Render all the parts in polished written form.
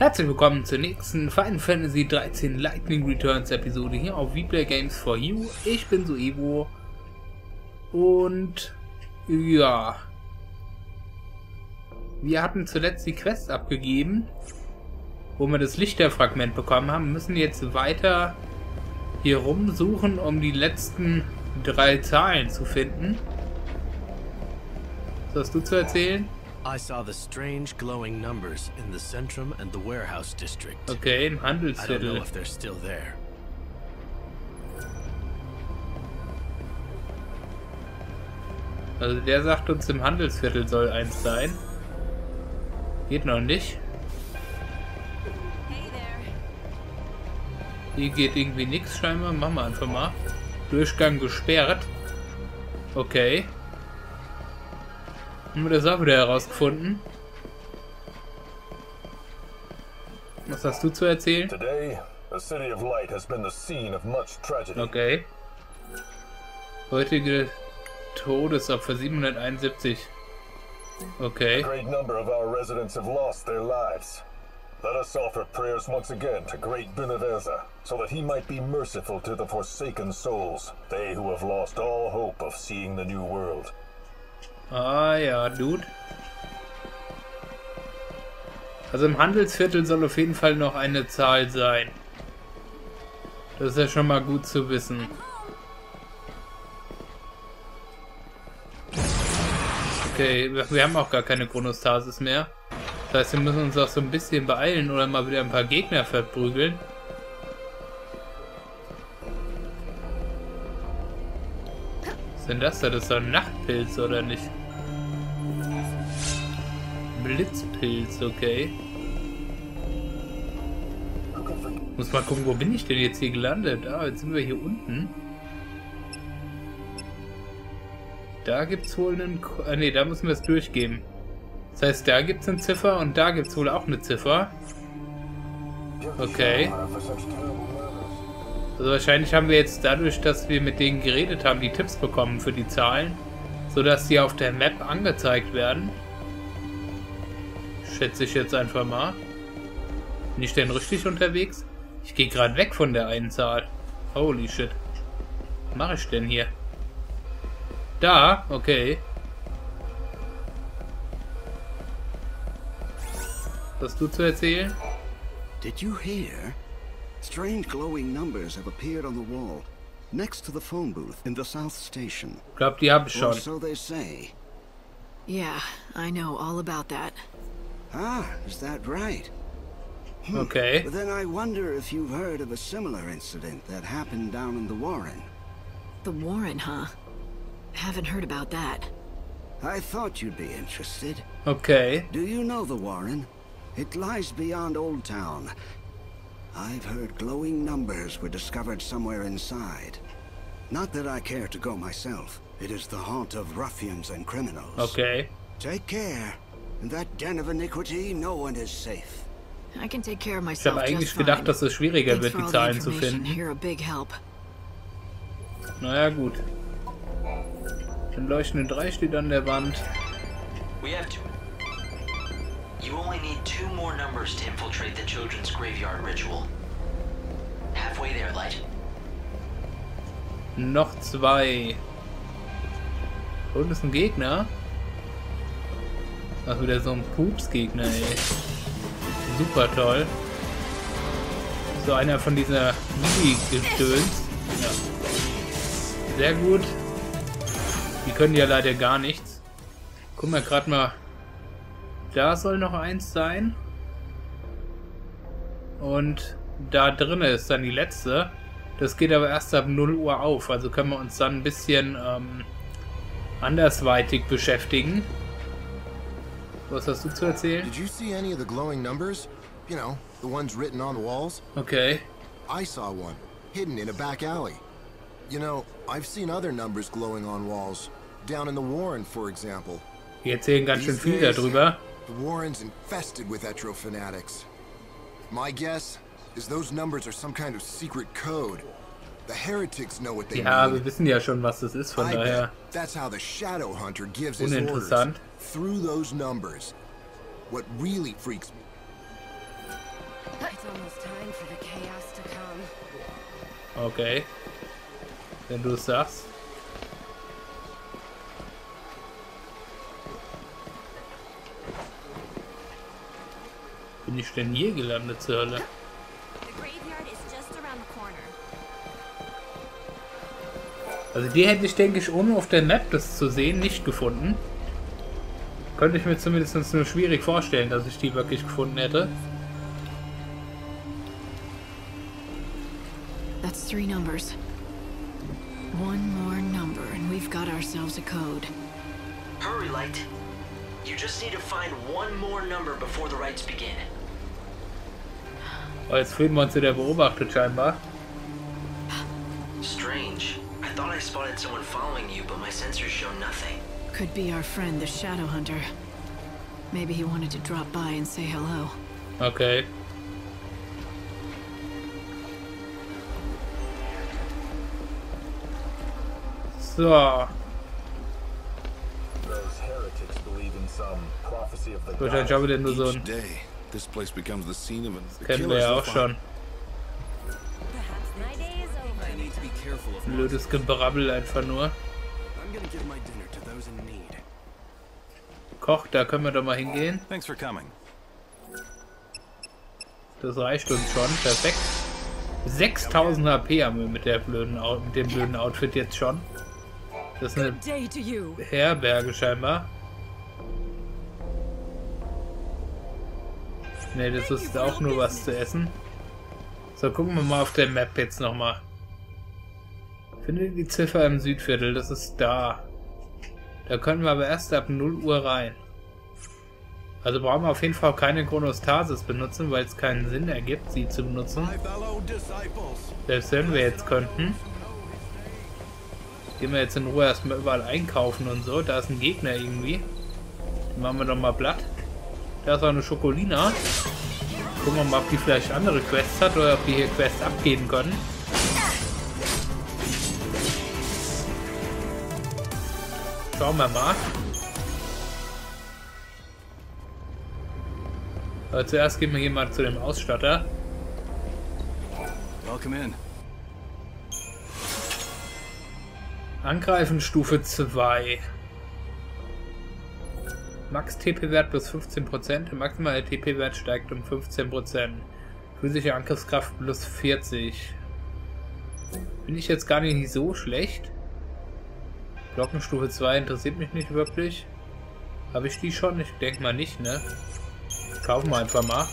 Herzlich willkommen zur nächsten Final Fantasy 13 Lightning Returns Episode hier auf WePlayGames4U. Ich bin Soevo und ja, wir hatten zuletzt die Quest abgegeben, wo wir das Lichterfragment bekommen haben, müssen jetzt weiter hier rumsuchen, um die letzten 3 Zahlen zu finden. Was hast du zu erzählen? I saw the strange glowing numbers in the Centrum and the Warehouse District. Okay, im Handelsviertel. I don't know if they're still there. Also der sagt uns, im Handelsviertel soll eins sein. Geht noch nicht. Hier geht irgendwie nichts scheinbar. Machen wir einfach mal. Durchgang gesperrt. Okay. Haben wir das auch wieder herausgefunden? Was hast du zu erzählen? Okay. Heutige Todesopfer 771. Okay. Let us offer prayers once again to great Beneverza, so that he might be merciful to the forsaken souls, they who have lost all hope of seeing the new world. Ah ja, Dude. Also im Handelsviertel soll auf jeden Fall noch eine Zahl sein. Das ist ja schon mal gut zu wissen. Okay, wir haben auch gar keine Chronostasis mehr. Das heißt, wir müssen uns auch so ein bisschen beeilen oder mal wieder ein paar Gegner verprügeln. Was ist denn das da? Das ist doch ein Nachtpilz, oder nicht? Blitzpilz, okay. Muss mal gucken, wo bin ich denn jetzt hier gelandet? Ah, jetzt sind wir hier unten. Da gibt's wohl einen... Ah, ne, da müssen wir es durchgeben. Das heißt, da gibt es eine Ziffer und da gibt es wohl auch eine Ziffer. Okay. Also wahrscheinlich haben wir jetzt dadurch, dass wir mit denen geredet haben, die Tipps bekommen für die Zahlen, sodass die auf der Map angezeigt werden. Schätze ich jetzt einfach mal. Bin ich denn richtig unterwegs? Ich gehe gerade weg von der einen Zahl. Holy shit. Was mache ich denn hier? Da, okay. Was hast du zu erzählen? Did you hear? Strange glowing numbers have appeared on the wall next to the phone booth in the South Station. Ich glaube, die habe ich schon. So they say. Yeah, I know all about that. Ah, is that right? Okay. But then I wonder if you've heard of a similar incident that happened down in the Warren. The Warren, huh? Haven't heard about that. I thought you'd be interested. Okay. Do you know the Warren? It lies beyond Old Town. I've heard glowing numbers were discovered somewhere inside. Not that I care to go myself. It is the haunt of ruffians and criminals. Okay. Take care. In that den of iniquity, no one is safe. I can take care of myself. Ich habe eigentlich gedacht, dass es schwieriger wird, die Zahlen zu finden. Naja, gut. Ein leuchtende 3 steht an der Wand. You only need 2 more numbers to infiltrate the children's graveyard ritual. Halfway there, Light. Noch 2. Und ist ein Gegner. Ach, wieder so ein Pups-Gegner, ey. Super toll. So einer von dieser Mini-Gestöns. Ja. Sehr gut. Die können ja leider gar nichts. Gucken wir gerade mal. Da soll noch eins sein. Und da drin ist dann die letzte. Das geht aber erst ab 0 Uhr auf. Also können wir uns dann ein bisschen andersweitig beschäftigen. Was hast du zu erzählen? Did you see any of the glowing numbers? You know, the ones written on the walls? Okay. I saw one hidden in a back alley. You know, I've seen other numbers glowing on walls. Down in the Warren, for example. Wir erzählen ganz schön viel darüber. The Warren's infested with Etro-Fanatics. My guess is those numbers are some kind of secret code. The heretics know what they mean. Ja, wir wissen ja schon, was das ist, von daher. That's how the Shadow Hunter gives his orders through those numbers. What really freaks me. Okay. Wenn du es sagst. Bin ich denn hier gelandet zur Hölle? Also die hätte ich, denke ich, ohne auf der Map das zu sehen, nicht gefunden. Könnte ich mir zumindest nur schwierig vorstellen, dass ich die wirklich gefunden hätte. That's three numbers. One more number and we've got ourselves a code. Hurry, Light. You just need to find one more number before the rites begin. Oh, jetzt fühlen wir uns wieder beobachtet scheinbar. Strange. I thought I spotted someone following you, but my sensors show nothing. Could be our friend, the Shadow Hunter. Maybe he wanted to drop by and say hello. Okay. So. Wahrscheinlich haben wir denn nur so ein... Das kennen wir ja auch schon. Blödes Gebrabbel einfach nur. Koch, da können wir doch mal hingehen. Das reicht uns schon, perfekt. 6000 HP haben wir mit dem blöden Outfit jetzt schon. Das ist eine Herberge scheinbar. Ne, das ist auch nur was zu essen. So, gucken wir mal auf der Map jetzt nochmal. Finde die Ziffer im Südviertel, das ist da. Da können wir aber erst ab 0 Uhr rein. Also brauchen wir auf jeden Fall keine Chronostasis benutzen, weil es keinen Sinn ergibt, sie zu benutzen. Selbst wenn wir jetzt könnten. Gehen wir jetzt in Ruhe erstmal überall einkaufen und so. Da ist ein Gegner irgendwie. Den machen wir doch mal platt. Da ist auch eine Schokolina. Gucken wir mal, ob die vielleicht andere Quests hat oder ob die hier Quests abgeben können. Schauen wir mal. Aber zuerst gehen wir hier mal zu dem Ausstatter. Welcome in. Angreifen Stufe 2. Max TP-Wert plus 15%. Maximaler TP-Wert steigt um 15%. Physische Angriffskraft plus 40. Bin ich jetzt gar nicht so schlecht. Glockenstufe 2 interessiert mich nicht wirklich. Habe ich die schon? Ich denke mal nicht, ne? Kaufen wir einfach mal.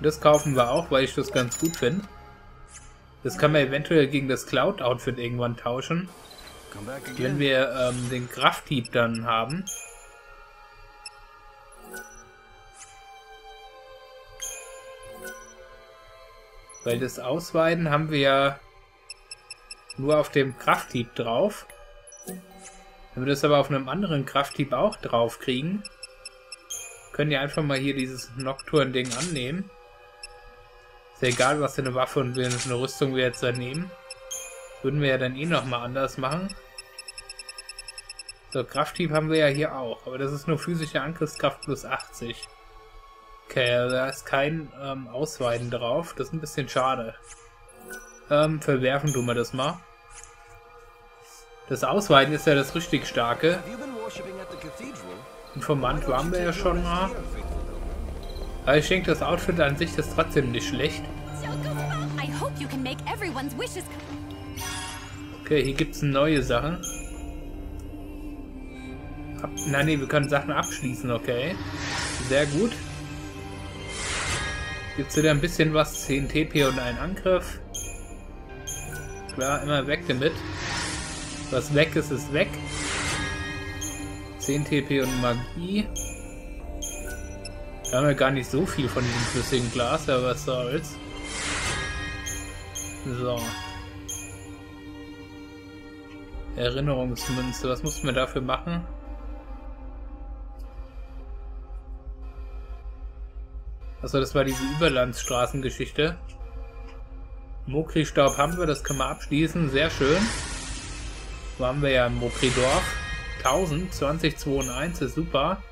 Das kaufen wir auch, weil ich das ganz gut finde. Das kann man eventuell gegen das Cloud-Outfit irgendwann tauschen. Wenn wir den Krafthieb dann haben. Weil das Ausweiden haben wir ja nur auf dem Krafthieb drauf. Wenn wir das aber auf einem anderen Krafthieb auch drauf kriegen, können wir einfach mal hier dieses Nocturne-Ding annehmen. Ist ja egal, was für eine Waffe und für eine Rüstung wir jetzt da nehmen. Würden wir ja dann eh nochmal anders machen. So, Krafthieb haben wir ja hier auch. Aber das ist nur physische Angriffskraft plus 80. Okay, also da ist kein Ausweiden drauf. Das ist ein bisschen schade. Verwerfen tun wir das mal. Das Ausweiden ist ja das richtig starke. Informant waren wir ja schon mal. Aber ich denke, das Outfit an sich ist trotzdem nicht schlecht. Okay, hier gibt es neue Sachen. Nein, wir können Sachen abschließen, okay. Sehr gut. Gibt es wieder ein bisschen was, 10 TP und einen Angriff. Klar, immer weg damit. Was weg ist, ist weg. 10 TP und Magie. Da haben wir gar nicht so viel von diesem flüssigen Glas, aber was soll's. So. Erinnerungsmünze, was muss man dafür machen? Achso, das war diese Überlandstraßengeschichte. Mokri-Staub haben wir, das können wir abschließen, sehr schön. So haben wir ja im Mokri-Dorf. 1000, 20, 2 und 1 ist super.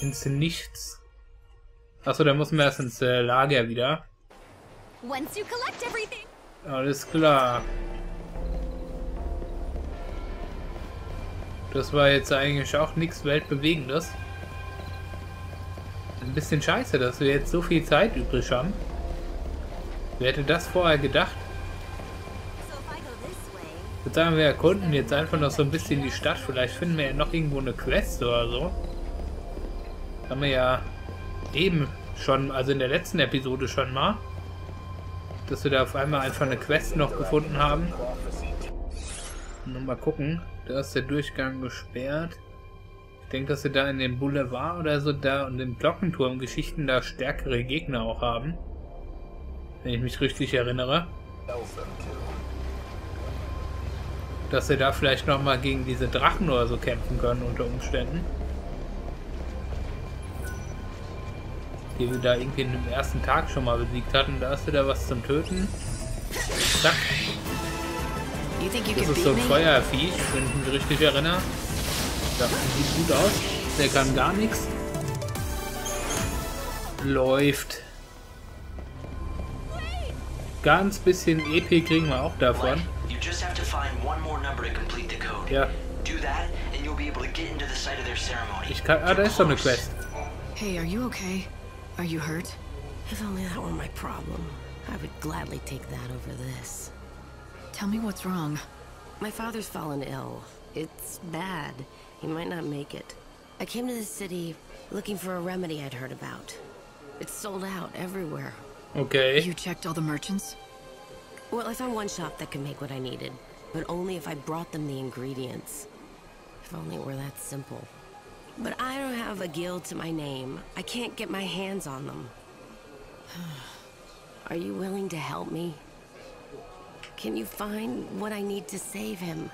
Ins Nichts. Achso, dann müssen wir erst ins Lager wieder. Alles klar. Das war jetzt eigentlich auch nichts Weltbewegendes. Ein bisschen scheiße, dass wir jetzt so viel Zeit übrig haben. Wer hätte das vorher gedacht? Jetzt sagen wir, erkunden jetzt einfach noch so ein bisschen die Stadt. Vielleicht finden wir ja noch irgendwo eine Quest oder so. Haben wir ja eben schon, also in der letzten Episode schon mal, dass wir da auf einmal einfach eine Quest noch gefunden haben. Und mal gucken, da ist der Durchgang gesperrt. Ich denke, dass wir da in dem Boulevard oder so da und im Glockenturm Geschichten da stärkere Gegner auch haben. Wenn ich mich richtig erinnere. Dass wir da vielleicht nochmal gegen diese Drachen oder so kämpfen können unter Umständen. Die wir da irgendwie im ersten Tag schon mal besiegt hatten. Da ist wieder was zum Töten. Zack. Das ist so ein Feuerviech, wenn ich mich richtig erinnere. Das sieht gut aus. Der kann gar nichts. Läuft. Ganz bisschen EP kriegen wir auch davon. Ja. Ich kann... Ah, da ist doch eine Quest. Hey, are you okay? Are you hurt? If only that were my problem. I would gladly take that over this. Tell me what's wrong. My father's fallen ill. It's bad. He might not make it. I came to this city looking for a remedy I'd heard about. It's sold out everywhere. Okay. You checked all the merchants? Well, I found one shop that could make what I needed, but only if I brought them the ingredients. If only it were that simple. But I don't have a guild to my name. I can't get my hands on them. Are you willing to help me? Can you find what I need to save him?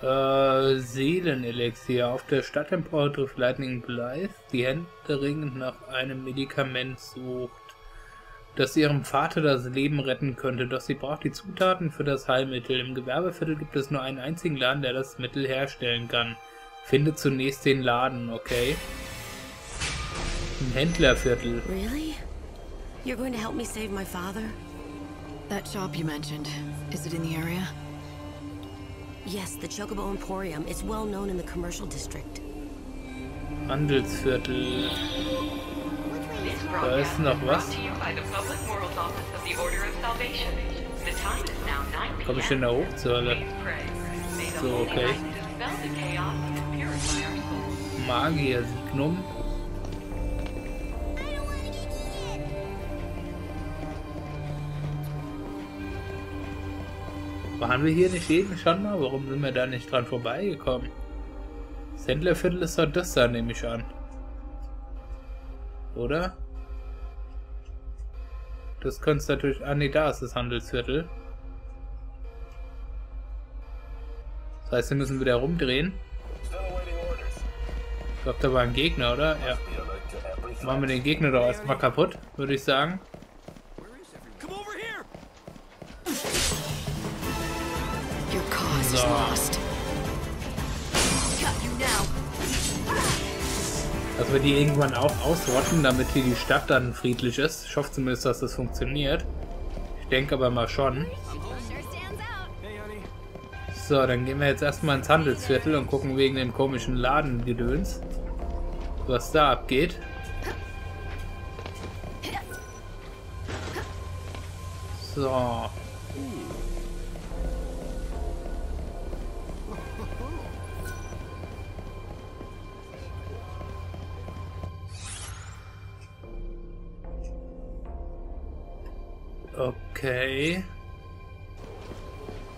Seelenelixier. Auf der Stadtempore trifft Lightning Bleis, die händeringend nach einem Medikament sucht, das ihrem Vater das Leben retten könnte, doch sie braucht die Zutaten für das Heilmittel. Im Gewerbeviertel gibt es nur einen einzigen Laden, der das Mittel herstellen kann. Finde zunächst den Laden, okay? Im Händlerviertel. Really? You're going to help me save my father? That shop you mentioned, is it in the area? Yes, the Chocobo Emporium is well known in the commercial district. Handelsviertel. Da ist noch was. Komm ich denn da hoch zur Hölle? So, okay. Magier-Signum. Waren wir hier nicht eben schon mal? Warum sind wir da nicht dran vorbeigekommen? Das Händlerviertel ist doch das da, nehme ich an. Oder? Das könnte es natürlich... Ah ne, da ist das Handelsviertel. Das heißt, wir müssen wieder rumdrehen. Ich glaube, da war ein Gegner, oder? Ja. Machen wir den Gegner doch erstmal kaputt, würde ich sagen. So. Dass wir die irgendwann auch ausrotten, damit hier die Stadt dann friedlich ist. Ich hoffe zumindest, dass das funktioniert. Ich denke aber mal schon. So, dann gehen wir jetzt erstmal ins Handelsviertel und gucken wegen dem komischen Ladengedöns, was da abgeht. So. Okay.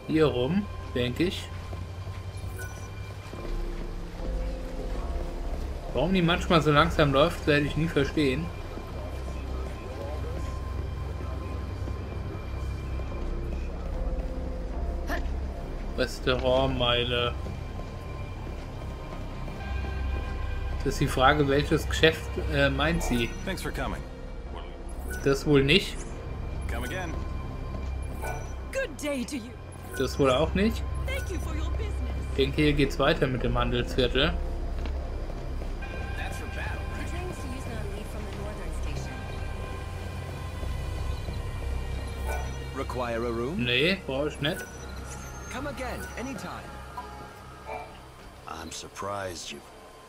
Hier rum, denke ich. Warum die manchmal so langsam läuft, werde ich nie verstehen. Restaurantmeile. Das ist die Frage, welches Geschäft meint sie? Das wohl nicht. Das wohl auch nicht. Ich denke, hier geht's weiter mit dem Handelsviertel. Require a room? Nee, brauche ich nicht. Come again anytime. I'm surprised you.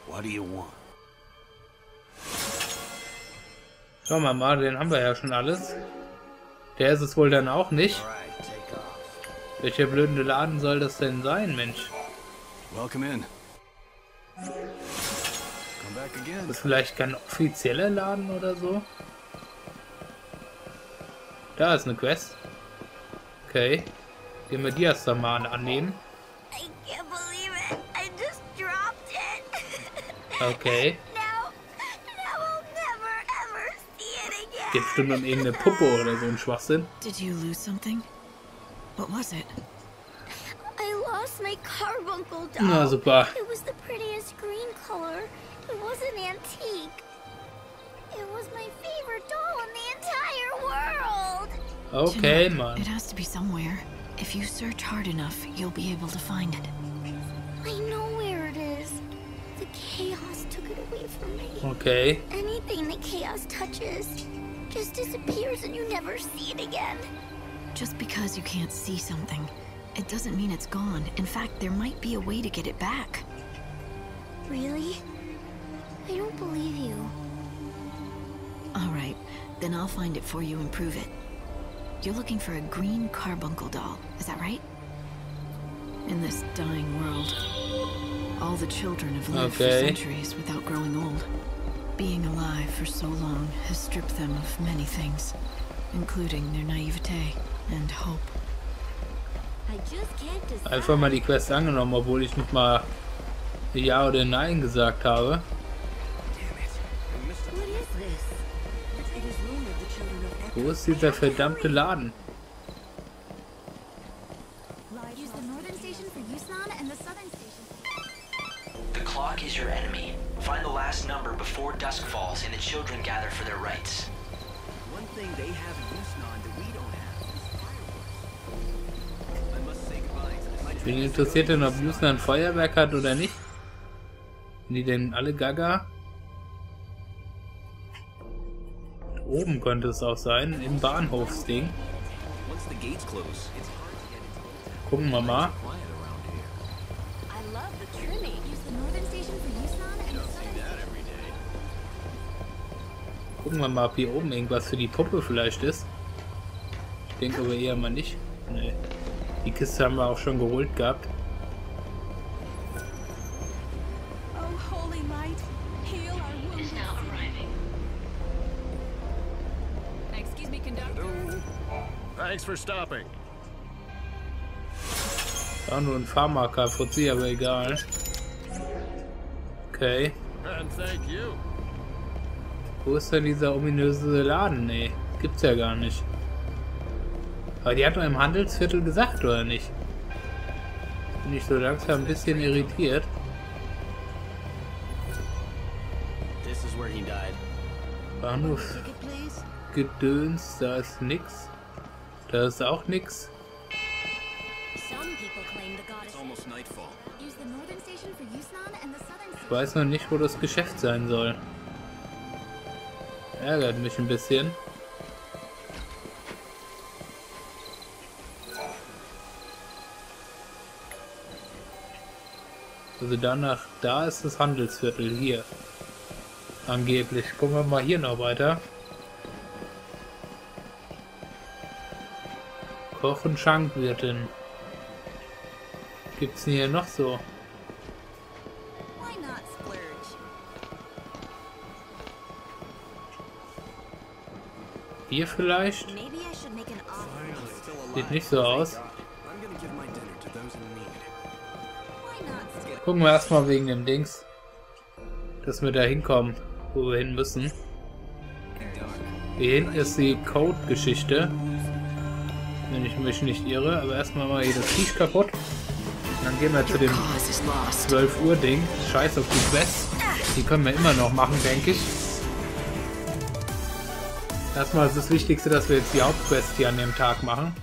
What do you want? Schauen wir mal, den haben wir ja schon alles. Der ist es wohl dann auch nicht. Welcher blöde Laden soll das denn sein, Mensch? Welcome in. Ist vielleicht kein offizieller Laden oder so? Da ist eine Quest. Okay. Gehen wir die erst einmal annehmen. Okay. Gibt bestimmt dann irgendeine Puppe oder so ein Schwachsinn. Did you lose something? What was it? I lost my carbuncle doll. Na super. It was the prettiest green color. It was an antique. It was my favorite doll in the entire world. Okay, Mann. It has to be somewhere. If you search hard enough, you'll be able to find it. I know where it is. The chaos took it away from me. Okay. Anything the chaos touches just disappears and you never see it again. Just because you can't see something, it doesn't mean it's gone. In fact, there might be a way to get it back. Really? I don't believe you. All right, then I'll find it for you and prove it. You're looking for a green carbuncle doll, is that right? In this dying world, all the children have lived for centuries without growing old. Being alive for so long has stripped them of many things, including their naivete and hope. Einfach mal die Quest angenommen, obwohl ich nicht mal Ja oder Nein gesagt habe. Wo ist dieser verdammte Laden? The clock is your enemy. Find the last number before dusk falls and the children gather for their rights. One thing they have in Usnan that we don't have is fireworks. I must say goodbye. Bin interessiert, ob Usnan ein Feuerwerk hat oder nicht? Sind die denn alle gaga? Oben könnte es auch sein, im Bahnhofsding. Gucken wir mal. Gucken wir mal, ob hier oben irgendwas für die Puppe vielleicht ist. Ich denke aber eher mal nicht. Nee. Die Kiste haben wir auch schon geholt gehabt. Thanks for stopping. Auch nur ein Fahrmarker, Fuzzi, aber egal. Okay. Wo ist denn dieser ominöse Laden? Nee, gibt's ja gar nicht. Aber die hat doch im Handelsviertel gesagt, oder nicht? Bin ich so langsam ein bisschen irritiert. Bahnhof Gedöns, da ist nix. Da ist auch nix. Ich weiß noch nicht, wo das Geschäft sein soll. Ärgert mich ein bisschen. Also danach, da ist das Handelsviertel hier. Angeblich. Gucken wir mal hier noch weiter. Koch- und Schankwirtin. Gibt's denn hier noch so? Hier vielleicht? Sieht nicht so aus. Gucken wir erstmal wegen dem Dings, dass wir da hinkommen, wo wir hin müssen. Hier hinten ist die Code-Geschichte. Wenn ich mich nicht irre, aber erstmal mal hier das Viech kaputt. Und dann gehen wir zu dem 12 Uhr Ding. Scheiß auf die Quest. Die können wir immer noch machen, denke ich. Erstmal ist das Wichtigste, dass wir jetzt die Hauptquest hier an dem Tag machen.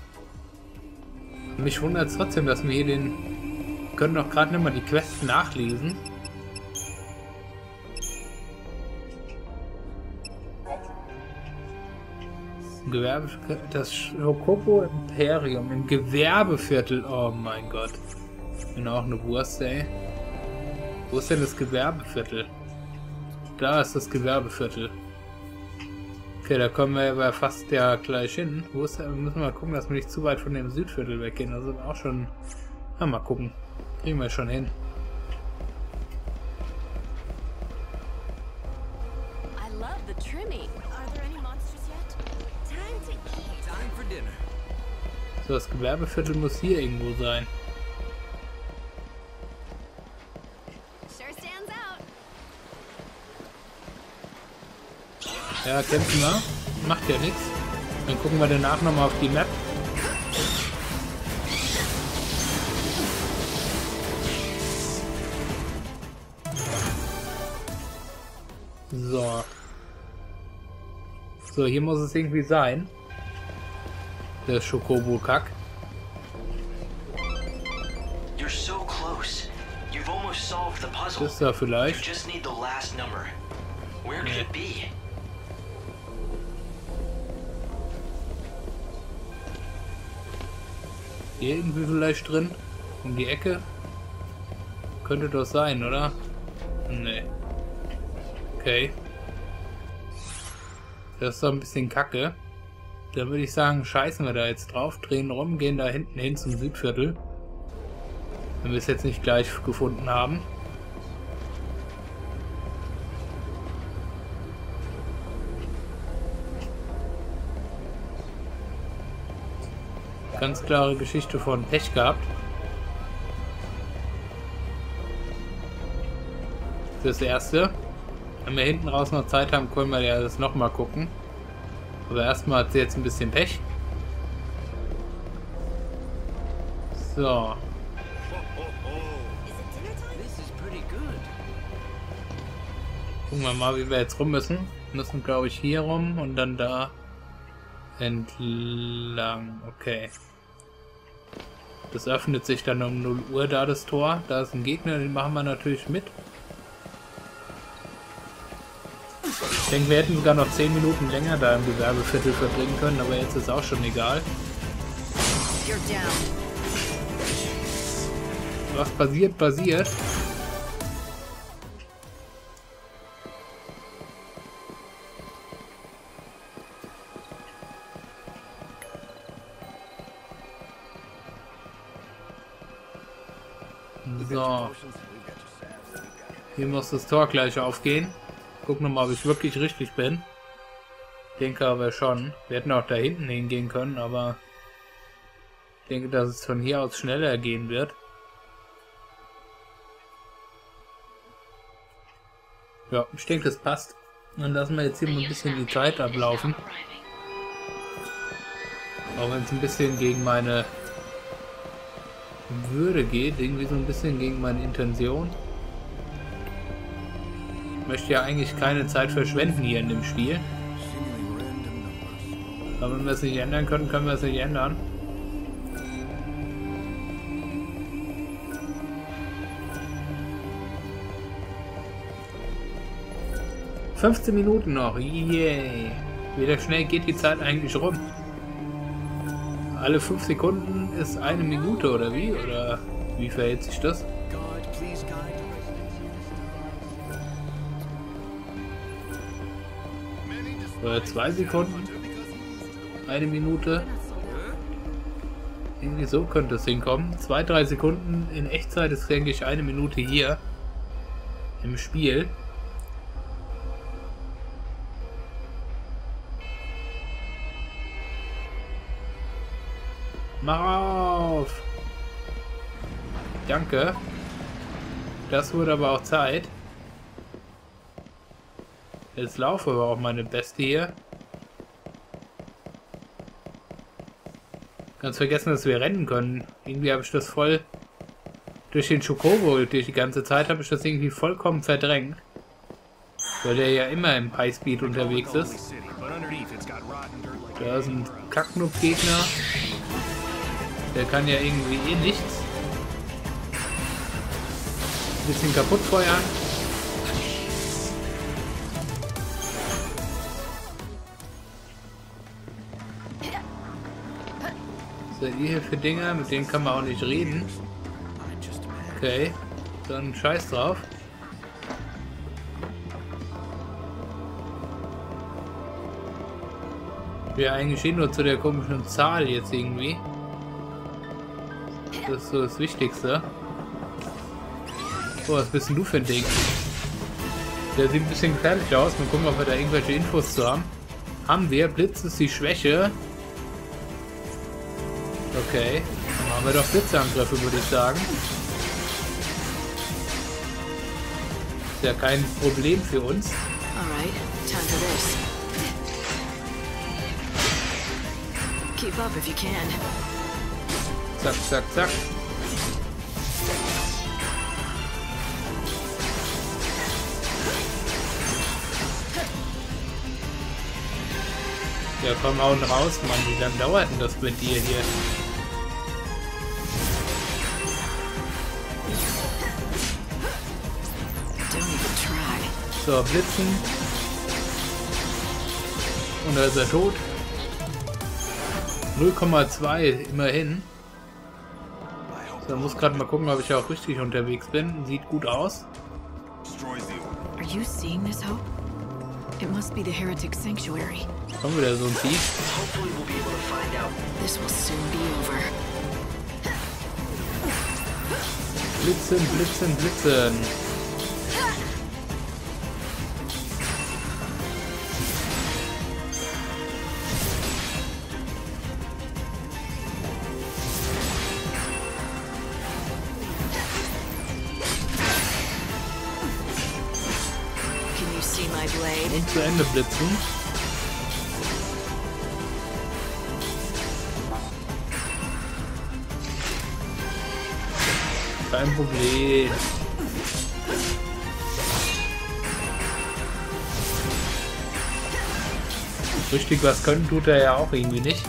Mich wundert es trotzdem, dass wir hier den... Wir können doch gerade nicht mal die Quest nachlesen. im Gewerbe, das Chocobo Emporium im Gewerbeviertel. Oh mein Gott. Ich bin auch eine Wurst, ey. Wo ist denn das Gewerbeviertel? Da ist das Gewerbeviertel. Okay, da kommen wir aber fast ja gleich hin. Wo ist der? Wir müssen mal gucken, dass wir nicht zu weit von dem Südviertel weggehen. Da sind wir auch schon... Na, mal gucken. Kriegen wir schon hin. So, das Gewerbeviertel muss hier irgendwo sein. Ja, kämpfen wir. Macht ja nichts. Dann gucken wir danach nochmal auf die Map. So. So, hier muss es irgendwie sein. Der Chocobo-Kack. Das ist da vielleicht. Nee. Hier irgendwie vielleicht drin? Um die Ecke? Könnte das sein, oder? Nee. Okay. Das ist doch ein bisschen kacke. Da würde ich sagen, scheißen wir da jetzt drauf, drehen rum, gehen da hinten hin zum Südviertel. Wenn wir es jetzt nicht gleich gefunden haben. Ganz klare Geschichte von Pech gehabt. Das erste. Wenn wir hinten raus noch Zeit haben, können wir ja das nochmal gucken. Aber erstmal hat sie jetzt ein bisschen Pech. So. Gucken wir mal, wie wir jetzt rum müssen. Wir müssen, glaube ich, hier rum und dann da entlang. Okay. Das öffnet sich dann um 0 Uhr da das Tor. Da ist ein Gegner, den machen wir natürlich mit. Ich denke, wir hätten sogar noch 10 Minuten länger da im Gewerbeviertel verbringen können, aber jetzt ist auch schon egal. Was passiert, passiert. So. Hier muss das Tor gleich aufgehen. Gucken wir mal, ob ich wirklich richtig bin. Ich denke aber schon. Wir hätten auch da hinten hingehen können, aber ich denke, dass es von hier aus schneller gehen wird. Ja, ich denke, das passt. Dann lassen wir jetzt hier mal ein bisschen die Zeit ablaufen. Auch wenn es ein bisschen gegen meine Würde geht, irgendwie so ein bisschen gegen meine Intention. Ich möchte ja eigentlich keine Zeit verschwenden hier in dem Spiel. Aber wenn wir es nicht ändern können, können wir es nicht ändern. ...15 Minuten noch, yay! Wieder schnell geht die Zeit eigentlich rum. Alle 5 Sekunden ist eine Minute, oder wie? Oder wie verhält sich das? Oder 2 Sekunden, 1 Minute, irgendwie so könnte es hinkommen. 2-3 Sekunden in Echtzeit ist, denke ich, 1 Minute hier im Spiel. Mach auf! Danke. Das wurde aber auch Zeit. Jetzt laufe aber auch meine Beste hier. Ganz vergessen, dass wir rennen können. Irgendwie habe ich das voll... Durch den Chocobo, durch die ganze Zeit, habe ich das irgendwie vollkommen verdrängt. Weil der ja immer im Highspeed unterwegs ist. Da ist ein Kacknuck-Gegner. Der kann ja irgendwie eh nichts. Ein bisschen kaputt feuern. seid ihr hier für Dinger? Mit denen kann man auch nicht reden. Okay, dann scheiß drauf. Wir eigentlich eh nur zu der komischen Zahl jetzt irgendwie. Das ist so das Wichtigste. So, was bist denn du für ein Ding? Der sieht ein bisschen gefährlich aus. Mal gucken, ob wir da irgendwelche Infos zu haben. Haben wir. Blitz ist die Schwäche. Okay. Dann machen wir doch Blitzangriffe, würde ich sagen. Ist ja kein Problem für uns. Alright, time for this. Keep up if you can. Zack, zack, zack. Ja, komm, hauen raus, Mann. Wie lange dauert denn das mit dir hier? So, blitzen. Und da ist er tot. 0,2, immerhin. So, muss gerade mal gucken, ob ich auch richtig unterwegs bin. Sieht gut aus. Are you seeing this, Hope? It must be the heretic sanctuary. Kommen wir da so ein Vieh? Blitzen, blitzen, blitzen. Und zu Ende blitzen. Kein Problem. Richtig was können tut er ja auch irgendwie nicht.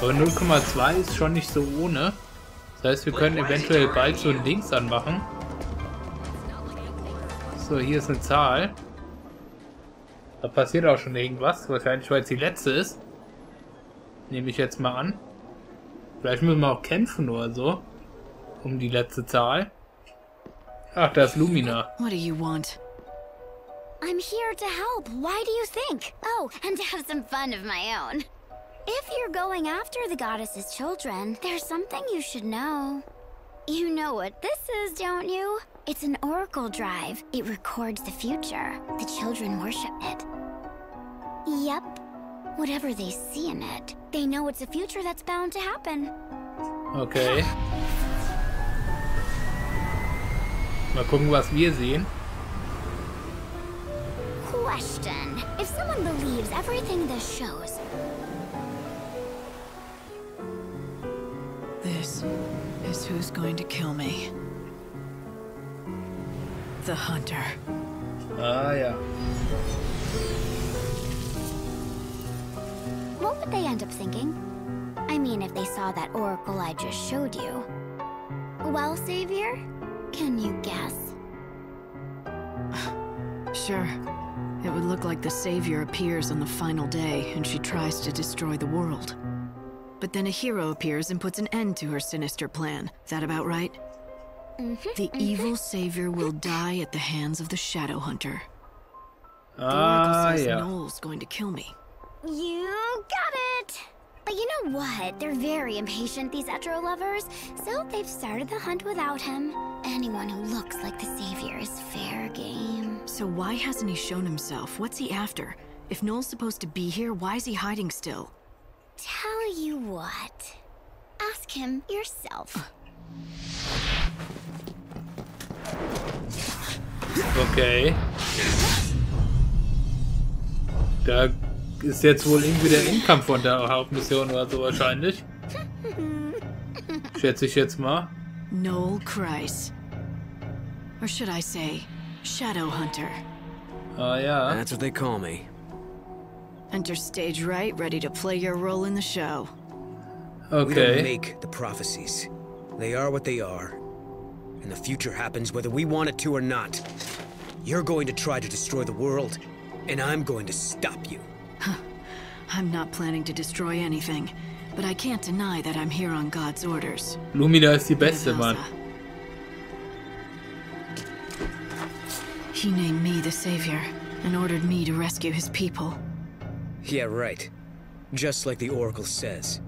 Aber 0,2 ist schon nicht so ohne. Das heißt, wir können eventuell bald so ein Dings anmachen. So, hier ist eine Zahl. Da passiert auch schon irgendwas. Wahrscheinlich, weil es die letzte ist. Nehme ich jetzt mal an. Vielleicht müssen wir auch kämpfen oder so. Um die letzte Zahl. Ach, da ist Lumina. What do you want? I'm here to help. Why do you think? Oh, and to have some fun of my own. If you're going after the goddess's children, there's something you should know. You know what this is, don't you? It's an oracle drive. It records the future. The children worship it. Yep. Whatever they see in it, they know it's a future that's bound to happen. Okay. Mal gucken, was wir sehen. Question. If someone believes everything this shows. This is who's going to kill me. The hunter. Ah ja. What would they end up thinking? I mean, if they saw that oracle I just showed you. Well, Savior? Can you guess? Sure. It would look like the Savior appears on the final day and she tries to destroy the world. But then a hero appears and puts an end to her sinister plan. Is that about right? The evil Savior will die at the hands of the Shadow Hunter. Ah, the oracle says Noel's going to kill me. You got it! But you know what? They're very impatient, these Etro lovers. So they've started the hunt without him. Anyone who looks like the Savior is fair game. So why hasn't he shown himself? What's he after? If Noel's supposed to be here, why is he hiding still? Tell you what. Ask him yourself. Okay. Da ist jetzt wohl irgendwie der Endkampf von der Hauptmission oder so wahrscheinlich. Schätze ich jetzt mal. Noel Kreis. Or should I say, Shadow Hunter. Ah ja. That's what they call me. Enter stage right, ready to play your role in the show. Okay. We don't make the prophecies. They are what they are. And the future happens whether we want it to or not. You're going to try to destroy the world, and I'm going to stop you. I'm not planning to destroy anything. but I can't deny that I'm here on God's orders. Lumina ist die beste, Mann. He named me the savior and ordered me to rescue his people. Yeah, right. Just like the Oracle says.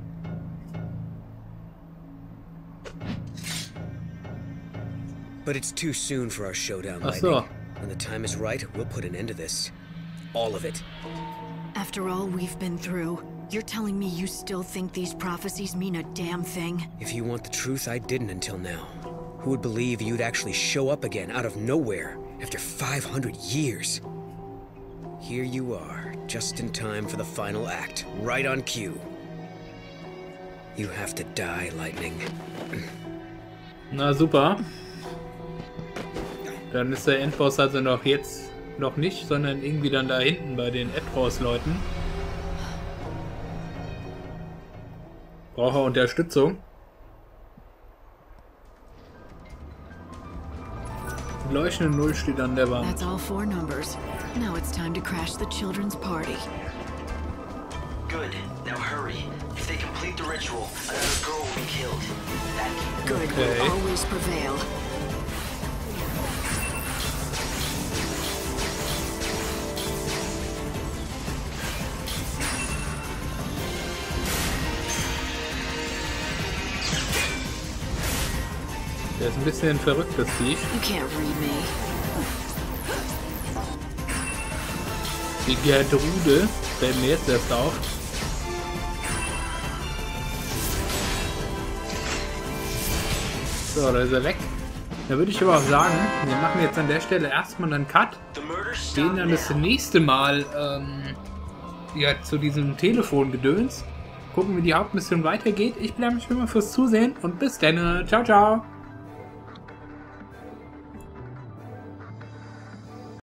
But it's too soon for our showdown, Lightning. When the time is right, we'll put an end to this. All of it. After all we've been through, you're telling me you still think these prophecies mean a damn thing? If you want the truth, I didn't until now. Who would believe you'd actually show up again out of nowhere after 500 years? Here you are, just in time for the final act, right on cue. You have to die, Lightning. Na super. Dann ist der Endboss also noch jetzt noch nicht, sondern irgendwie dann da hinten bei den Etros-Leuten. Braucht er Unterstützung. Leuchtende Null steht an der Wand. That's all four numbers. Now it's time to crash the children's party. Good. Now hurry. If they complete the ritual, another girl will be killed. That good will always prevail. Der ist ein bisschen verrückt, das Viech. Die Gertrude, fällt mir jetzt erst auf. So, da ist er weg. Da würde ich aber auch sagen, wir machen jetzt an der Stelle erstmal einen Cut. Gehen dann das nächste Mal ja, zu diesem Telefongedöns. Gucken, wie die Hauptmission weitergeht. Ich bedanke mich immer fürs Zusehen und bis dann. Ciao, ciao.